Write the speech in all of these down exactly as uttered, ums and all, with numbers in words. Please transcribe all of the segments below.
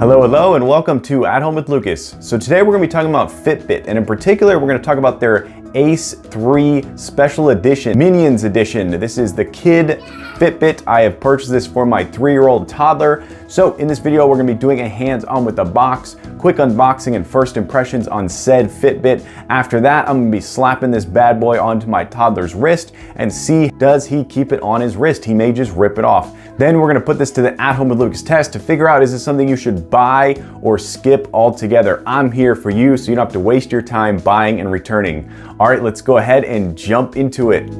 Hello, hello, and welcome to At Home with Lucas. So today we're gonna be talking about Fitbit, and in particular, we're gonna talk about their Ace three Special Edition, Minions Edition. This is the kid Fitbit. I have purchased this for my three-year-old toddler. So in this video, we're gonna be doing a hands-on with the box, quick unboxing and first impressions on said Fitbit. After that, I'm gonna be slapping this bad boy onto my toddler's wrist and see, does he keep it on his wrist? He may just rip it off. Then we're gonna put this to the At Home with Lucas test to figure out, is this something you should buy or skip altogether? I'm here for you, so you don't have to waste your time buying and returning. All right, let's go ahead and jump into it.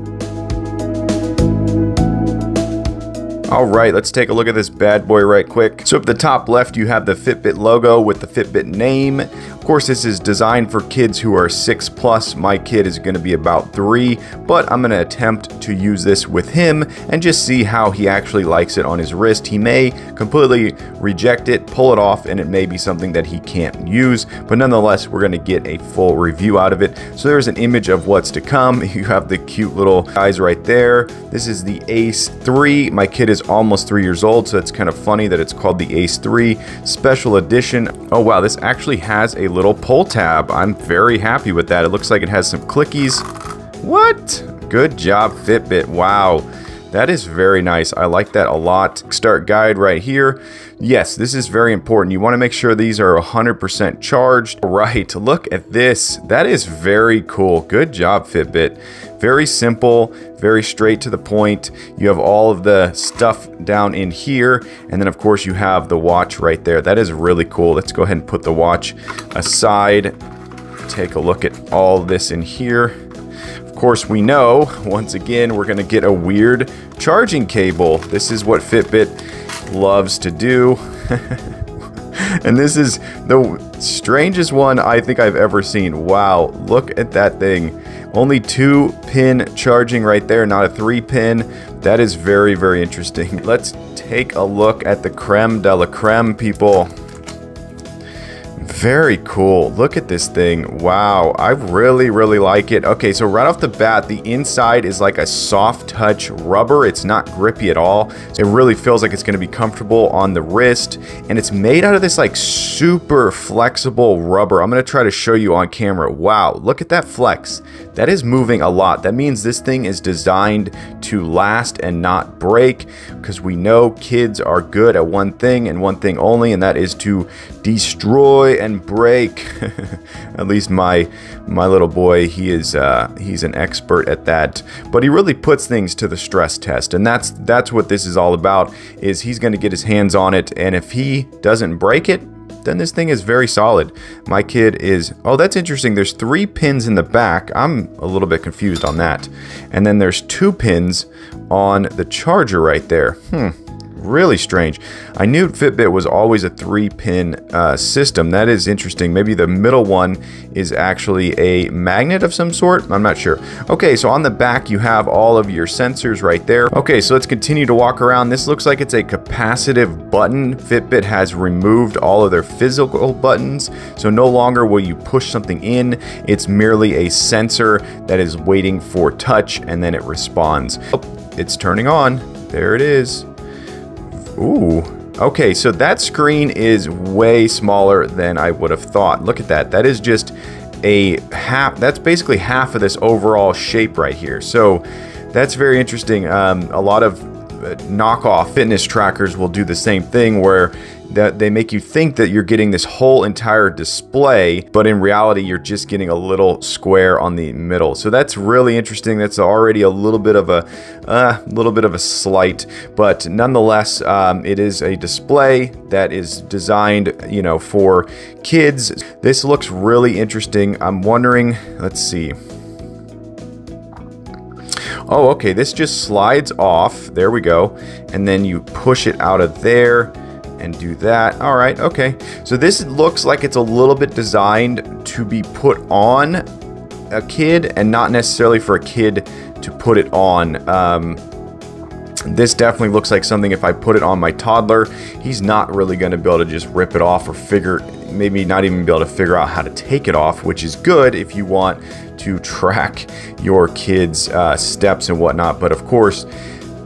All right, let's take a look at this bad boy right quick. So up the top left, you have the Fitbit logo with the Fitbit name. Of course, this is designed for kids who are six plus. My kid is gonna be about three, but I'm gonna attempt to use this with him and just see how he actually likes it on his wrist. He may completely reject it, pull it off, and it may be something that he can't use, but nonetheless, we're gonna get a full review out of it. So there's an image of what's to come. You have the cute little guys right there. This is the Ace three. My kid is almost three years old, so it's kind of funny that it's called the Ace three Special Edition. Oh wow, this actually has a little pull tab. I'm very happy with that. It looks like it has some clickies. What? Good job, Fitbit. Wow. That is very nice. I like that a lot. Start guide right here. Yes, this is very important. You want to make sure these are one hundred percent charged. Right, look at this. That is very cool. Good job, Fitbit. Very simple, very straight to the point. You have all of the stuff down in here. And then of course you have the watch right there. That is really cool. Let's go ahead and put the watch aside. Take a look at all this in here. Of course, we know once again we're gonna get a weird charging cable. This is what Fitbit loves to do. And this is the strangest one I think I've ever seen. Wow, look at that thing. Only two pin charging right there, not a three pin. That is very, very interesting. Let's take a look at the creme de la creme, people. Very cool. Look at this thing. Wow. I really, really like it. Okay, so right off the bat, the inside is like a soft touch rubber. It's not grippy at all. It really feels like it's going to be comfortable on the wrist. And it's made out of this like super flexible rubber. I'm going to try to show you on camera. Wow. Look at that flex. That is moving a lot. That means this thing is designed to last and not break, because we know kids are good at one thing and one thing only, and that is to destroy and break. At least my my little boy, he is uh, he's an expert at that, but he really puts things to the stress test, and that's that's what this is all about. Is he's going to get his hands on it, and if he doesn't break it, then this thing is very solid. My kid is, oh, that's interesting. There's three pins in the back. I'm a little bit confused on that, and then there's two pins on the charger right there. Hmm. Really strange. I knew Fitbit was always a three-pin uh, system. That is interesting. Maybe the middle one is actually a magnet of some sort. I'm not sure. Okay, so on the back, you have all of your sensors right there. Okay, so let's continue to walk around. This looks like it's a capacitive button. Fitbit has removed all of their physical buttons, so no longer will you push something in. It's merely a sensor that is waiting for touch, and then it responds. Oh, it's turning on. There it is. Ooh, okay, so that screen is way smaller than I would have thought. Look at that. That is just a half, that's basically half of this overall shape right here. So that's very interesting. Um, a lot of knockoff fitness trackers will do the same thing, where that they make you think that you're getting this whole entire display, but in reality, you're just getting a little square on the middle. So that's really interesting. That's already a little bit of a uh, little bit of a slight, but nonetheless, um, it is a display that is designed, you know, for kids. This looks really interesting. I'm wondering, let's see. Oh, okay, this just slides off. There we go. And then you push it out of there and do that. All right, okay. So this looks like it's a little bit designed to be put on a kid and not necessarily for a kid to put it on. Um, This definitely looks like something if I put it on my toddler, he's not really going to be able to just rip it off or figure, maybe not even be able to figure out how to take it off, which is good if you want to track your kids' uh, steps and whatnot. But of course,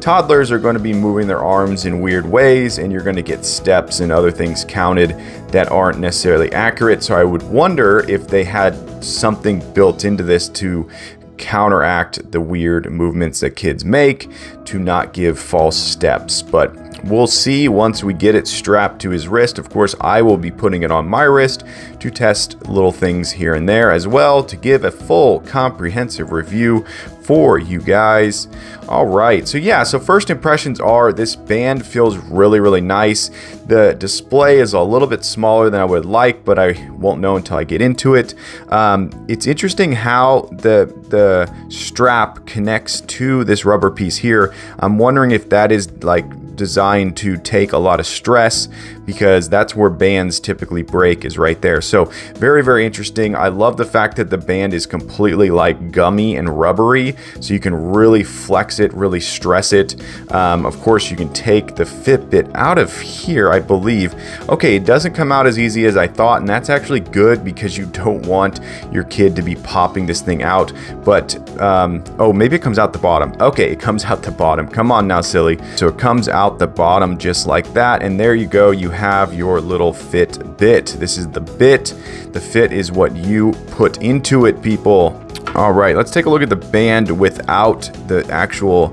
toddlers are going to be moving their arms in weird ways, and you're going to get steps and other things counted that aren't necessarily accurate. So I would wonder if they had something built into this to counteract the weird movements that kids make, to not give false steps. But we'll see once we get it strapped to his wrist. Of course, I will be putting it on my wrist to test little things here and there as well, to give a full comprehensive review for you guys. All right, so yeah, so first impressions are this band feels really, really nice. The display is a little bit smaller than I would like, but I won't know until I get into it. Um, it's interesting how the, the strap connects to this rubber piece here. I'm wondering if that is like designed to take a lot of stress, because that's where bands typically break, is right there. So very, very interesting. I love the fact that the band is completely like gummy and rubbery, so you can really flex it, really stress it. Um, of course, you can take the Fitbit out of here, I believe. Okay, it doesn't come out as easy as I thought, and that's actually good, because you don't want your kid to be popping this thing out. But, um, oh, maybe it comes out the bottom. Okay, it comes out the bottom. Come on now, silly. So it comes out the bottom just like that, and there you go. You have your little Fitbit. This is the bit. The fit is what you put into it, people. All right, let's take a look at the band without the actual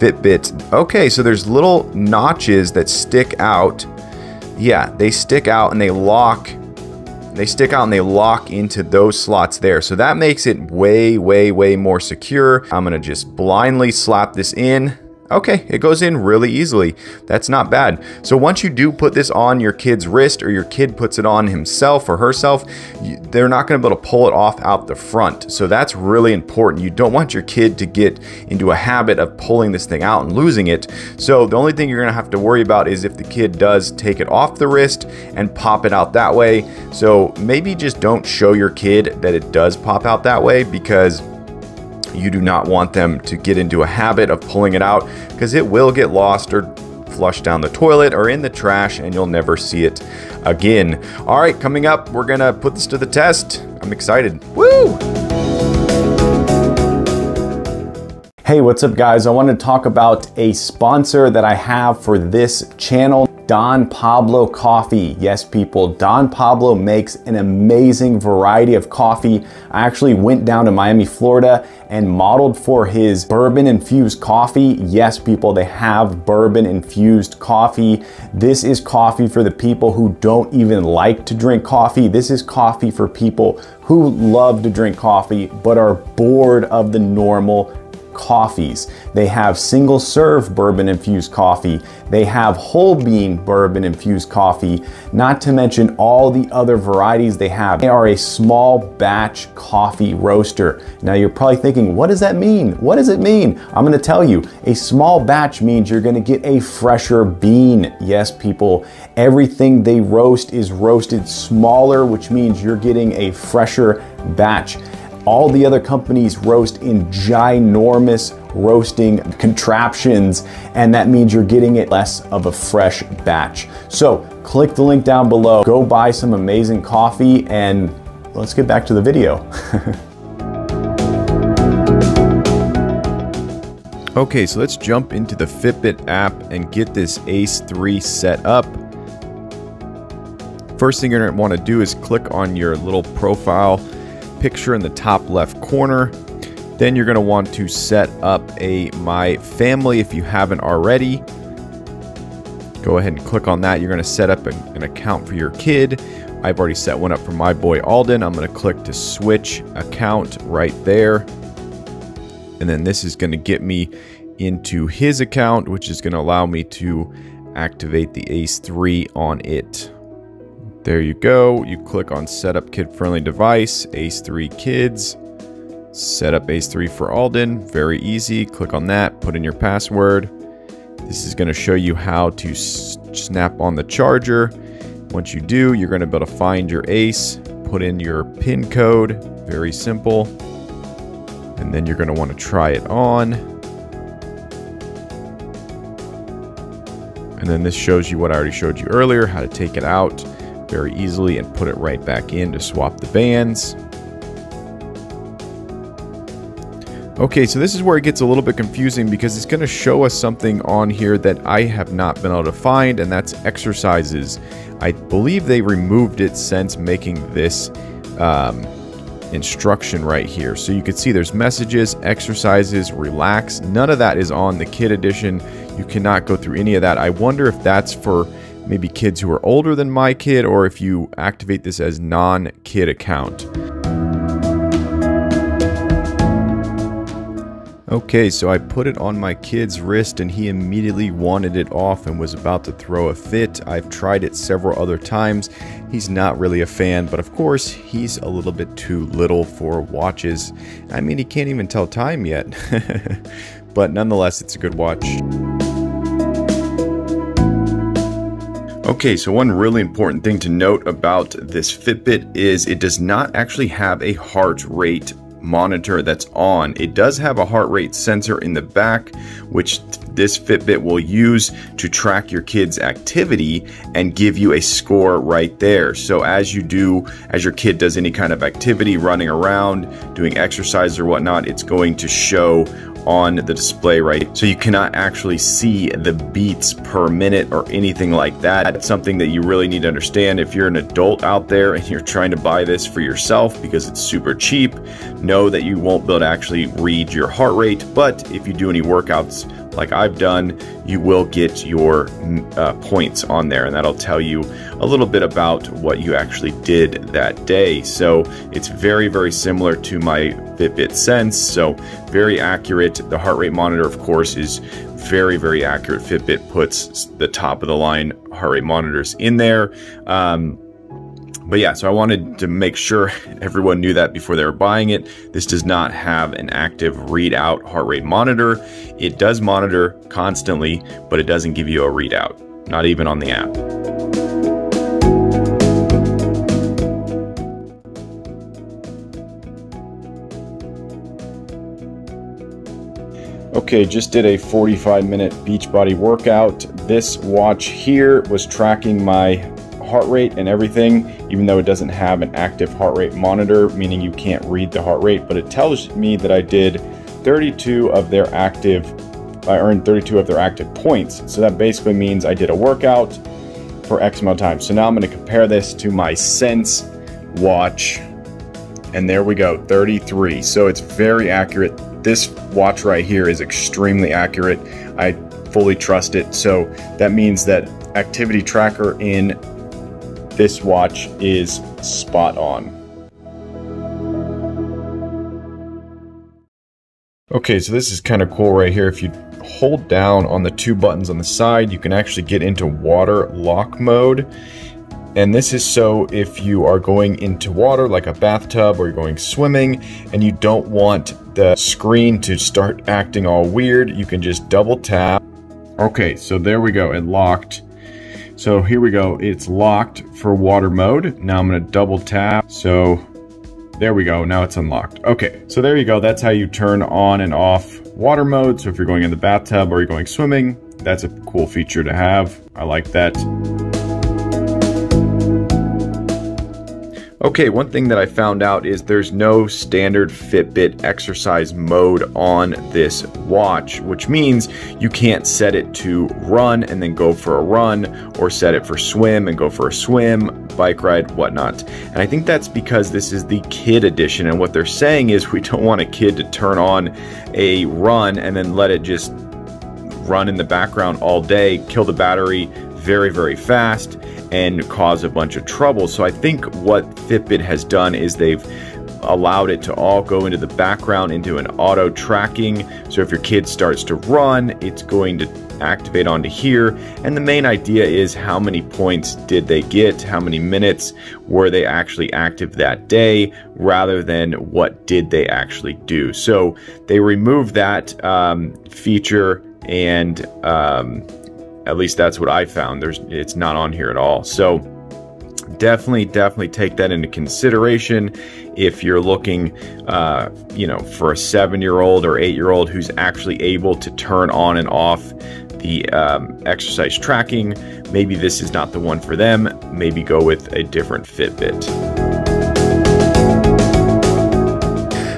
Fitbit. Okay, so there's little notches that stick out. Yeah, they stick out and they lock. They stick out and they lock into those slots there. So that makes it way, way, way more secure. I'm gonna just blindly slap this in. Okay, it goes in really easily. That's not bad. So once you do put this on your kid's wrist, or your kid puts it on himself or herself, they're not going to be able to pull it off out the front. So that's really important. You don't want your kid to get into a habit of pulling this thing out and losing it. So the only thing you're going to have to worry about is if the kid does take it off the wrist and pop it out that way. So maybe just don't show your kid that it does pop out that way, because you do not want them to get into a habit of pulling it out, because it will get lost or flushed down the toilet or in the trash, and you'll never see it again. All right, coming up, we're gonna put this to the test. I'm excited. Woo! Hey, what's up, guys? I want to talk about a sponsor that I have for this channel. Don Pablo Coffee. Yes, people, Don Pablo makes an amazing variety of coffee. I actually went down to Miami, Florida and modeled for his bourbon infused coffee. Yes, people, they have bourbon infused coffee. This is coffee for the people who don't even like to drink coffee. This is coffee for people who love to drink coffee but are bored of the normal coffees. They have single serve bourbon infused coffee. They have whole bean bourbon infused coffee, not to mention all the other varieties they have. They are a small batch coffee roaster. Now you're probably thinking, what does that mean? What does it mean? I'm going to tell you. A small batch means you're going to get a fresher bean. Yes, people, everything they roast is roasted smaller, which means you're getting a fresher batch. All the other companies roast in ginormous roasting contraptions, and that means you're getting it less of a fresh batch. So click the link down below, go buy some amazing coffee, and let's get back to the video. Okay, so let's jump into the Fitbit app and get this Ace three set up. First thing you're going to want to do is click on your little profile picture in the top left corner. Then you're going to want to set up a My Family if you haven't already. Go ahead and click on that. You're going to set up an, an account for your kid. I've already set one up for my boy Alden. I'm going to click to switch account right there. And then this is going to get me into his account, which is going to allow me to activate the Ace three on it. There you go. You click on set up kid friendly device, Ace three kids, set up Ace three for Alden. Very easy. Click on that, put in your password. This is going to show you how to snap on the charger. Once you do, you're going to be able to find your Ace, put in your pin code. Very simple. And then you're going to want to try it on. And then this shows you what I already showed you earlier, how to take it out very easily and put it right back in to swap the bands. Okay, so this is where it gets a little bit confusing because it's going to show us something on here that I have not been able to find, and that's exercises. I believe they removed it since making this um, instruction right here. So you can see there's messages, exercises, relax. None of that is on the kid edition. You cannot go through any of that. I wonder if that's for maybe kids who are older than my kid, or if you activate this as non-kid account. Okay, so I put it on my kid's wrist and he immediately wanted it off and was about to throw a fit. I've tried it several other times. He's not really a fan, but of course, he's a little bit too little for watches. I mean, he can't even tell time yet. But nonetheless, it's a good watch. Okay, so one really important thing to note about this Fitbit is it does not actually have a heart rate monitor that's on. It does have a heart rate sensor in the back, which this Fitbit will use to track your kid's activity and give you a score right there. So as you do, as your kid does any kind of activity, running around, doing exercise or whatnot, it's going to show on the display, right? So you cannot actually see the beats per minute or anything like that. That's something that you really need to understand. If you're an adult out there and you're trying to buy this for yourself because it's super cheap, know that you won't be able to actually read your heart rate. But if you do any workouts like I've done, you will get your uh, points on there, and that'll tell you a little bit about what you actually did that day. So it's very, very similar to my Fitbit Sense, so very accurate. The heart rate monitor, of course, is very, very accurate. Fitbit puts the top of the line heart rate monitors in there. Um, But yeah, so I wanted to make sure everyone knew that before they were buying it. This does not have an active readout heart rate monitor. It does monitor constantly, but it doesn't give you a readout, not even on the app. Okay, just did a forty-five minute Beachbody workout. This watch here was tracking my heart rate and everything, even though it doesn't have an active heart rate monitor, meaning you can't read the heart rate, but it tells me that I did thirty-two of their active, I earned thirty-two of their active points. So that basically means I did a workout for X amount of time. So now I'm going to compare this to my Sense watch, and there we go, thirty-three. So it's very accurate. This watch right here is extremely accurate. I fully trust it. So that means that activity tracker in this watch is spot on. Okay, so this is kind of cool right here. If you hold down on the two buttons on the side, you can actually get into water lock mode. And this is so if you are going into water like a bathtub or you're going swimming and you don't want the screen to start acting all weird, you can just double tap. Okay, so there we go, it locked. So here we go, it's locked for water mode. Now I'm gonna double tap, so there we go, now it's unlocked. Okay, so there you go, that's how you turn on and off water mode. So if you're going in the bathtub or you're going swimming, that's a cool feature to have, I like that. Okay, one thing that I found out is there's no standard Fitbit exercise mode on this watch, which means you can't set it to run and then go for a run, or set it for swim and go for a swim, bike ride, whatnot. And I think that's because this is the kid edition, and what they're saying is we don't want a kid to turn on a run and then let it just run in the background all day, kill the battery very, very fast, and cause a bunch of trouble. So I think what Fitbit has done is they've allowed it to all go into the background, into an auto tracking. So if your kid starts to run, it's going to activate onto here. And the main idea is how many points did they get? How many minutes were they actually active that day, rather than what did they actually do? So they removed that um, feature, and um, at least that's what I found. There's, it's not on here at all. So definitely, definitely take that into consideration if you're looking, uh, you know, for a seven-year-old or eight-year-old who's actually able to turn on and off the um, exercise tracking. Maybe this is not the one for them. Maybe go with a different Fitbit.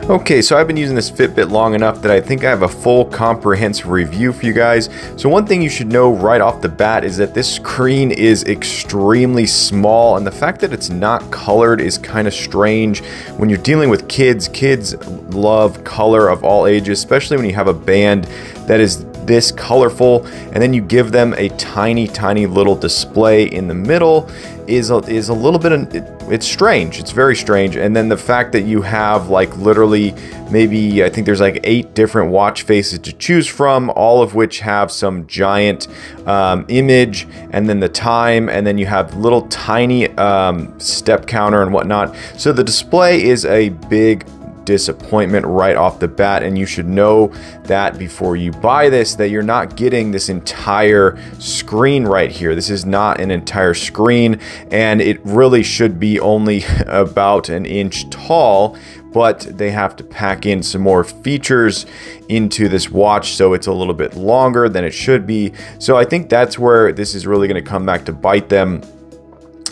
Okay, so I've been using this Fitbit long enough that I think I have a full comprehensive review for you guys. So one thing you should know right off the bat is that this screen is extremely small, and the fact that it's not colored is kind of strange. When you're dealing with kids, kids love color of all ages, especially when you have a band that is this colorful, and then you give them a tiny, tiny little display in the middle. Is a, is a little bit of, it, it's strange. It's very strange. And then the fact that you have like literally maybe, I think there's like eight different watch faces to choose from, all of which have some giant um, image, and then the time, and then you have little tiny um, step counter and whatnot. So the display is a big disappointment right off the bat, and you should know that before you buy this, that you're not getting this entire screen right here. This is not an entire screen, and it really should be only about an inch tall, but they have to pack in some more features into this watch, so it's a little bit longer than it should be. So I think that's where this is really going to come back to bite them.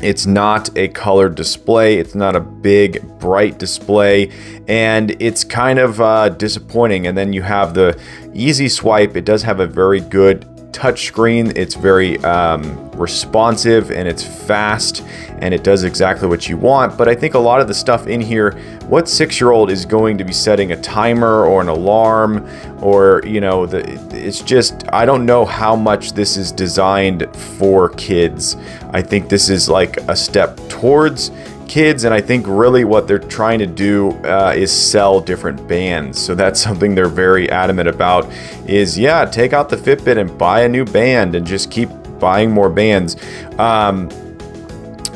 It's not a colored display. It's not a big, bright display, and it's kind of uh, disappointing. And then you have the easy swipe. It does have a very good touch screen. It's very um, responsive, and it's fast, and it does exactly what you want. But I think a lot of the stuff in here, what six-year-old is going to be setting a timer or an alarm, or, you know, the, it's just, I don't know how much this is designed for kids. I think this is like a step towards kids, and I think really what they're trying to do uh, is sell different bands. So that's something they're very adamant about is, yeah, take out the Fitbit and buy a new band and just keep buying more bands. Um,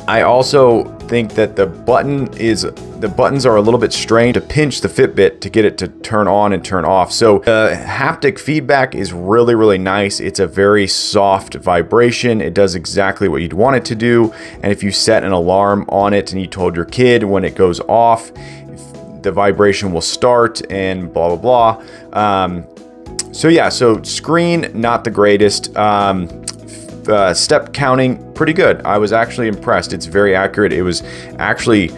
I also think that the button is the buttons are a little bit strained to pinch the Fitbit to get it to turn on and turn off. So the uh, haptic feedback is really, really nice. It's a very soft vibration. It does exactly what you'd want it to do. And if you set an alarm on it and you told your kid when it goes off, the vibration will start and blah, blah, blah. Um, so yeah, so screen, not the greatest. Um, uh, step counting, pretty good. I was actually impressed. It's very accurate. It was actually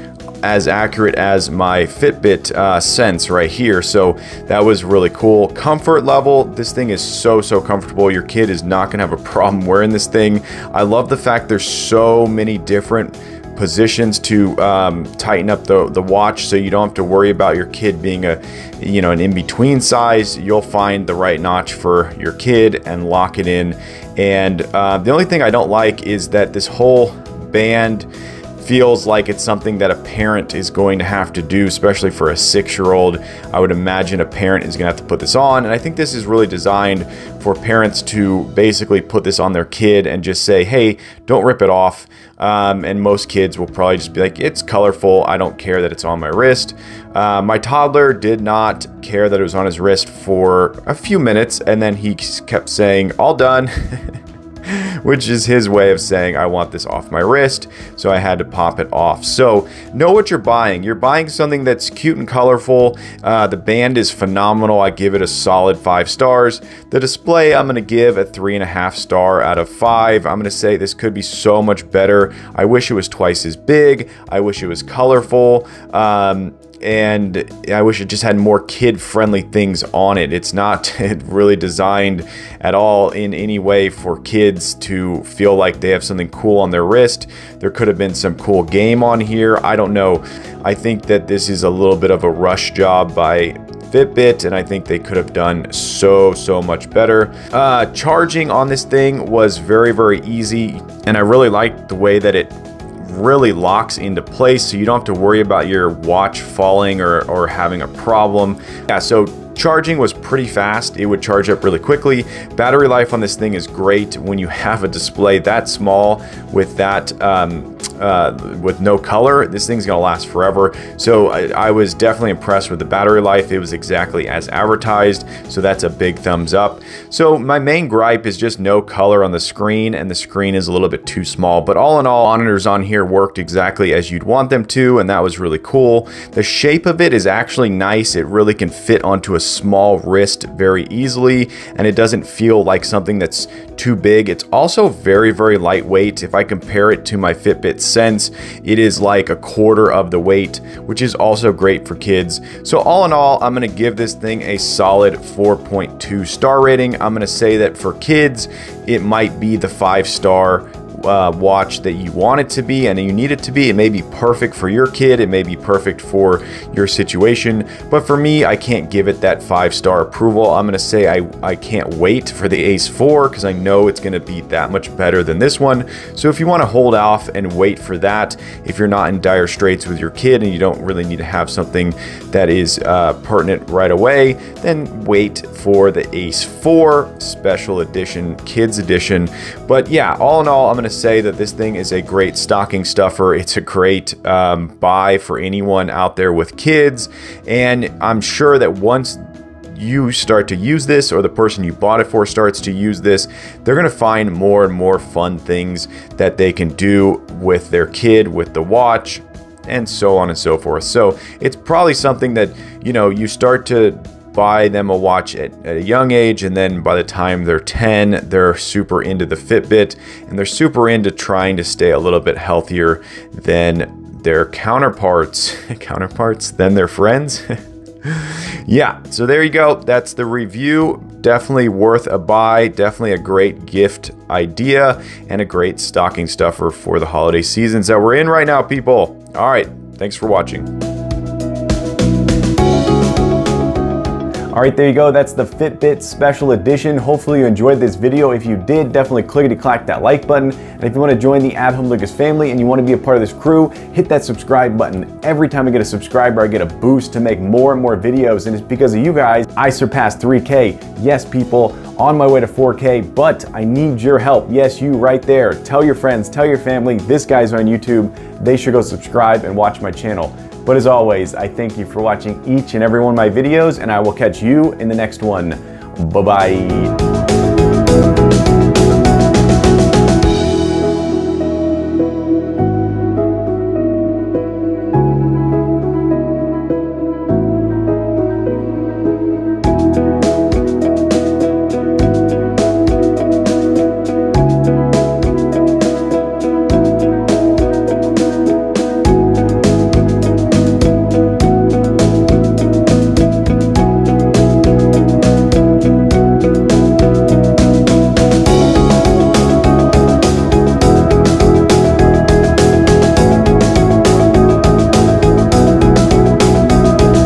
as accurate as my Fitbit uh, Sense right here, so that was really cool. Comfort level, this thing is so, so comfortable. Your kid is not gonna have a problem wearing this thing. I love the fact there's so many different positions to um, tighten up the, the watch, so you don't have to worry about your kid being a, you know, an in-between size. You'll find the right notch for your kid and lock it in. And uh, the only thing I don't like is that this whole band feels like it's something that a parent is going to have to do, especially for a six-year-old. I would imagine a parent is gonna have to put this on, and I think this is really designed for parents to basically put this on their kid and just say, hey, don't rip it off. Um, and most kids will probably just be like, it's colorful, I don't care that it's on my wrist. Uh, my toddler did not care that it was on his wrist for a few minutes, and then he kept saying, all done. Which is his way of saying, I want this off my wrist, so I had to pop it off. So know what you're buying. You're buying something that's cute and colorful. Uh, the band is phenomenal. I give it a solid five stars. The display, I'm gonna give a three and a half star out of five. I'm gonna say this could be so much better. I wish it was twice as big. I wish it was colorful. Um, and I wish it just had more kid-friendly things on it. It's not really designed at all in any way for kids to feel like they have something cool on their wrist. There could have been some cool game on here. I don't know. I think that this is a little bit of a rush job by Fitbit, and I think they could have done so, so much better. Uh, charging on this thing was very, very easy, and I really liked the way that it really locks into place, so you don't have to worry about your watch falling or, or having a problem. Yeah, so charging was pretty fast. It would charge up really quickly. Battery life on this thing is great when you have a display that small with that um, uh, with no color, this thing's gonna last forever. So I, I was definitely impressed with the battery life. It was exactly as advertised, so that's a big thumbs up. So my main gripe is just no color on the screen, and the screen is a little bit too small, but all in all, monitors on here worked exactly as you'd want them to, and that was really cool. The shape of it is actually nice. It really can fit onto a small wrist very easily, and it doesn't feel like something that's too big. It's also very, very lightweight. If I compare it to my Fitbit Sense, it is like a quarter of the weight, which is also great for kids. So all in all, I'm gonna give this thing a solid four point two star rating. I'm gonna say that for kids, it might be the five star Uh, watch that you want it to be and you need it to be. It may be perfect for your kid, it may be perfect for your situation, but for me, I can't give it that five star approval. I'm gonna say I, I can't wait for the Ace four because I know it's gonna be that much better than this one. So if you want to hold off and wait for that, if you're not in dire straits with your kid and you don't really need to have something that is uh, pertinent right away, then wait for the Ace four Special Edition, Kids Edition. But yeah, all in all, I'm gonna say that this thing is a great stocking stuffer. It's a great um, buy for anyone out there with kids, and I'm sure that once you start to use this, or the person you bought it for starts to use this, they're gonna find more and more fun things that they can do with their kid, with the watch, and so on and so forth. So it's probably something that, you know, you start to buy them a watch at, at a young age, and then by the time they're ten, they're super into the Fitbit, and they're super into trying to stay a little bit healthier than their counterparts, counterparts, than their friends. Yeah, so there you go. That's the review. Definitely worth a buy. Definitely a great gift idea and a great stocking stuffer for the holiday seasons that we're in right now, people. All right, thanks for watching. All right, there you go. That's the Fitbit Special Edition. Hopefully you enjoyed this video. If you did, definitely clickety-clack that like button. And if you want to join the At Home Lucas family and you want to be a part of this crew, hit that subscribe button. Every time I get a subscriber, I get a boost to make more and more videos. And it's because of you guys, I surpassed three K. Yes, people, on my way to four K, but I need your help. Yes, you right there. Tell your friends, tell your family, this guy's on YouTube. They should go subscribe and watch my channel. But as always, I thank you for watching each and every one of my videos, and I will catch you in the next one. Bye-bye.